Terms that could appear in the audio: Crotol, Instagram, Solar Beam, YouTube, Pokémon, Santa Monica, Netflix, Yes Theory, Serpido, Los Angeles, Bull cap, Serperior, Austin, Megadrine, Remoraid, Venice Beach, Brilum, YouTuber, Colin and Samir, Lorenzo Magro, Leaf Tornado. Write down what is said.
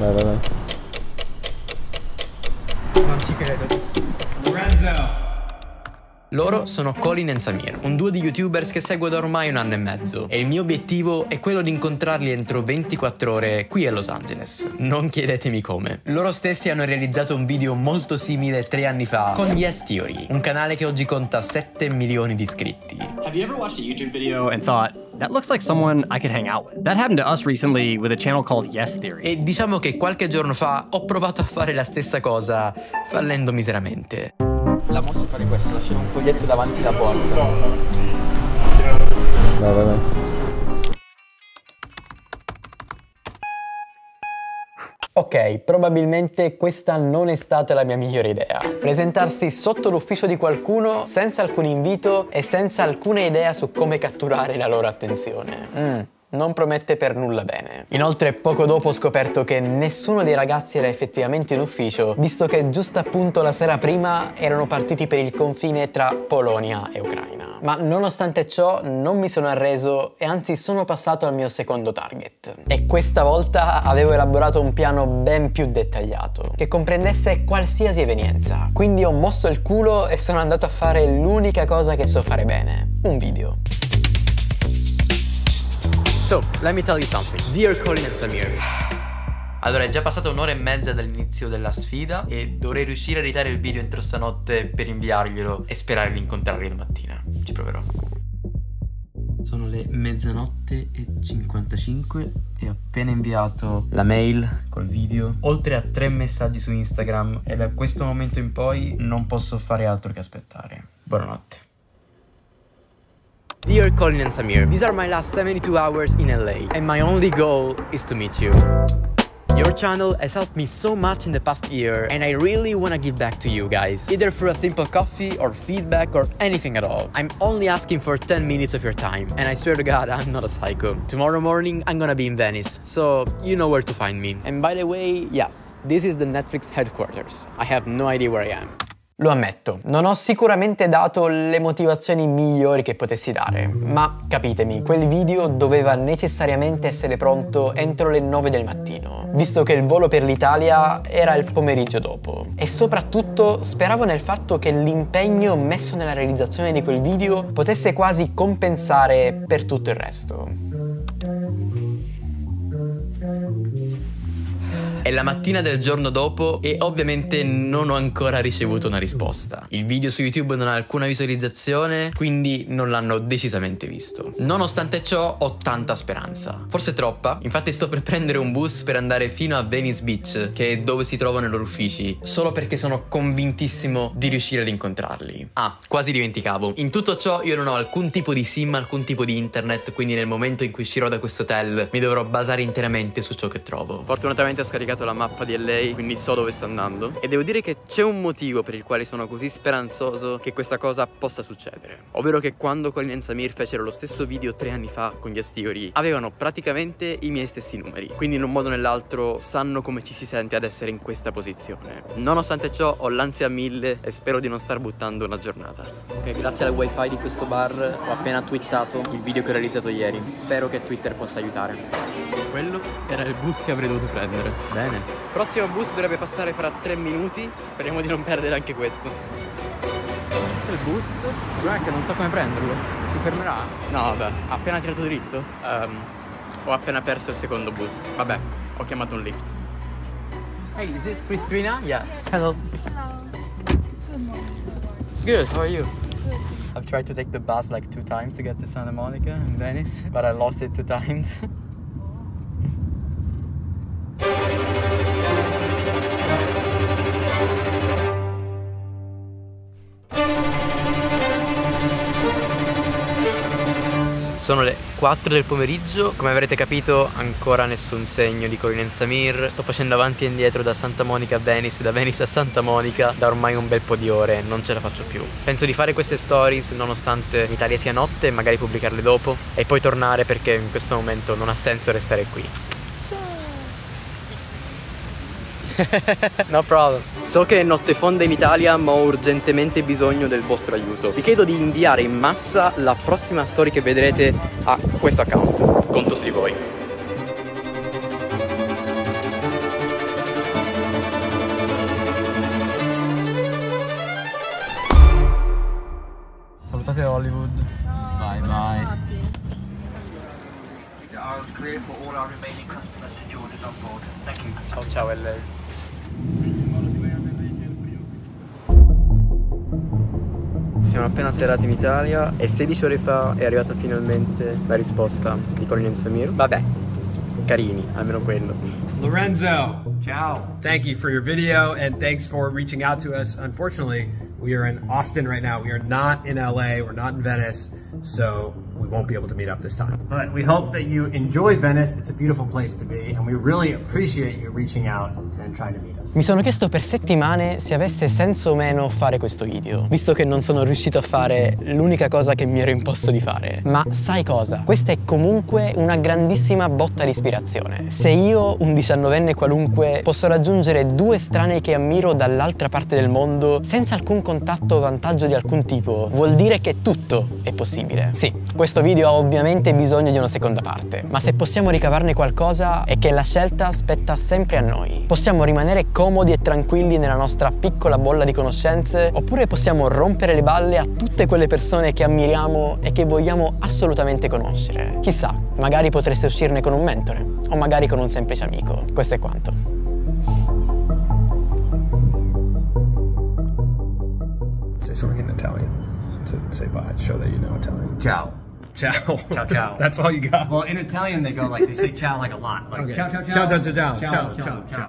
Vai, vai, vai. Non ci credo. Lorenzo. Loro sono Colin and Samir, un duo di youtubers che seguo da ormai 1 anno e mezzo e il mio obiettivo è quello di incontrarli entro 24 ore qui a Los Angeles. Non chiedetemi come. Loro stessi hanno realizzato un video molto simile 3 anni fa con Yes Theory, un canale che oggi conta 7 milioni di iscritti. Have you ever watched a YouTube video and thought that looks like someone I could hang out with? That happened to us recently with a channel called Yes Theory. E diciamo che qualche giorno fa ho provato a fare la stessa cosa, fallendo miseramente. La mossa è fare questo, lasciare un foglietto davanti alla porta. Vai, vai, vai. Ok, probabilmente questa non è stata la mia migliore idea. Presentarsi sotto l'ufficio di qualcuno senza alcun invito e senza alcuna idea su come catturare la loro attenzione. Non promette per nulla bene. Inoltre poco dopo ho scoperto che nessuno dei ragazzi era effettivamente in ufficio, visto che giusto appunto la sera prima erano partiti per il confine tra Polonia e Ucraina. Ma nonostante ciò non mi sono arreso e anzi sono passato al mio secondo target. E questa volta avevo elaborato un piano ben più dettagliato, che comprendesse qualsiasi evenienza. Quindi ho mosso il culo e sono andato a fare l'unica cosa che so fare bene, un video. So, let me tell you something. Dear Colin and Samir. Allora, è già passata 1 ora e mezza dall'inizio della sfida e dovrei riuscire a editare il video entro stanotte per inviarglielo e sperare di incontrarli domattina. Ci proverò. Sono le 00:55 e ho appena inviato la mail col video, oltre a 3 messaggi su Instagram, e da questo momento in poi non posso fare altro che aspettare. Buonanotte. Dear Colin and Samir, these are my last 72 hours in LA, and my only goal is to meet you. Your channel has helped me so much in the past year, and I really want to give back to you guys, either through a simple coffee or feedback or anything at all. I'm only asking for 10 minutes of your time, and I swear to God, I'm not a psycho. Tomorrow morning, I'm gonna be in Venice, so you know where to find me. And by the way, yes, this is the Netflix headquarters. I have no idea where I am. Lo ammetto, non ho sicuramente dato le motivazioni migliori che potessi dare, ma capitemi, quel video doveva necessariamente essere pronto entro le 9 del mattino, visto che il volo per l'Italia era il pomeriggio dopo. E soprattutto speravo nel fatto che l'impegno messo nella realizzazione di quel video potesse quasi compensare per tutto il resto. È la mattina del giorno dopo e ovviamente non ho ancora ricevuto una risposta. Il video su YouTube non ha alcuna visualizzazione, quindi non l'hanno decisamente visto. Nonostante ciò ho tanta speranza, forse troppa. Infatti sto per prendere un bus per andare fino a Venice Beach, che è dove si trovano i loro uffici, solo perché sono convintissimo di riuscire ad incontrarli. Ah, quasi dimenticavo. In tutto ciò io non ho alcun tipo di sim, alcun tipo di internet, quindi nel momento in cui uscirò da questo hotel mi dovrò basare interamente su ciò che trovo. Fortunatamente ho scaricato la mappa di LA, quindi so dove sta andando, e devo dire che c'è un motivo per il quale sono così speranzoso che questa cosa possa succedere, ovvero che quando Colin and Samir fecero lo stesso video 3 anni fa con Yes Theory avevano praticamente i miei stessi numeri, quindi in un modo o nell'altro sanno come ci si sente ad essere in questa posizione. Nonostante ciò ho l'ansia 1000 e spero di non star buttando una giornata. Ok, grazie al wifi di questo bar ho appena twittato il video che ho realizzato ieri, spero che Twitter possa aiutare. Quello era il bus che avrei dovuto prendere. Bene. Il prossimo bus dovrebbe passare fra 3 minuti, speriamo di non perdere anche questo. Questo è il bus, il problema è che non so come prenderlo. Si fermerà? No, vabbè, ha appena tirato dritto. Ho appena perso il secondo bus. Vabbè, ho chiamato un lift. Hey, is this Christina? Yeah. Hello. Hello. Good morning. Good, how are you? Good. I've tried to take the bus like 2 times to get to Santa Monica in Venice, but I lost it 2 times. Sono le 4 del pomeriggio, come avrete capito ancora nessun segno di Colin and Samir. Sto facendo avanti e indietro da Santa Monica a Venice, da Venice a Santa Monica da ormai un bel po' di ore, non ce la faccio più. Penso di fare queste stories nonostante in Italia sia notte, magari pubblicarle dopo e poi tornare, perché in questo momento non ha senso restare qui. No problem. So che è notte fonda in Italia, ma ho urgentemente bisogno del vostro aiuto. Vi chiedo di inviare in massa la prossima story che vedrete a questo account. Conto su di voi. ciao ciao LA. Siamo appena atterrati in Italia e 16 ore fa è arrivata finalmente la risposta di Colin and Samir. Vabbè, carini, almeno quello. Lorenzo, ciao. Thank you for your video and thanks for reaching out to us. Unfortunately, we are in Austin right now. We are not in LA, we're not in Venice, so we won't be able to meet up this time. But we hope that you enjoy Venice. It's a beautiful place to be and we really appreciate you reaching out and trying to meet us. Mi sono chiesto per settimane se avesse senso o meno fare questo video, visto che non sono riuscito a fare l'unica cosa che mi ero imposto di fare. Ma sai cosa? Questa è comunque una grandissima botta di ispirazione. Se io, un 19enne qualunque, posso raggiungere due estranei che ammiro dall'altra parte del mondo senza alcun contatto o vantaggio di alcun tipo, vuol dire che tutto è possibile. Sì, questo video ha ovviamente bisogno di una seconda parte, ma se possiamo ricavarne qualcosa è che la scelta spetta sempre a noi. Possiamo rimanere comodi e tranquilli nella nostra piccola bolla di conoscenze, oppure possiamo rompere le balle a tutte quelle persone che ammiriamo e che vogliamo assolutamente conoscere. Chissà, magari potreste uscirne con un mentore, o magari con un semplice amico. Questo è quanto. Say something in Italian to say bye, show that you know Italian. Ciao. Ciao. Ciao, ciao. That's all you got? Well, in Italian, they go like, they say ciao like a lot. Like, okay. Ciao, ciao, ciao. Ciao, ciao, ciao. Ciao, ciao, ciao. Ciao, ciao, ciao.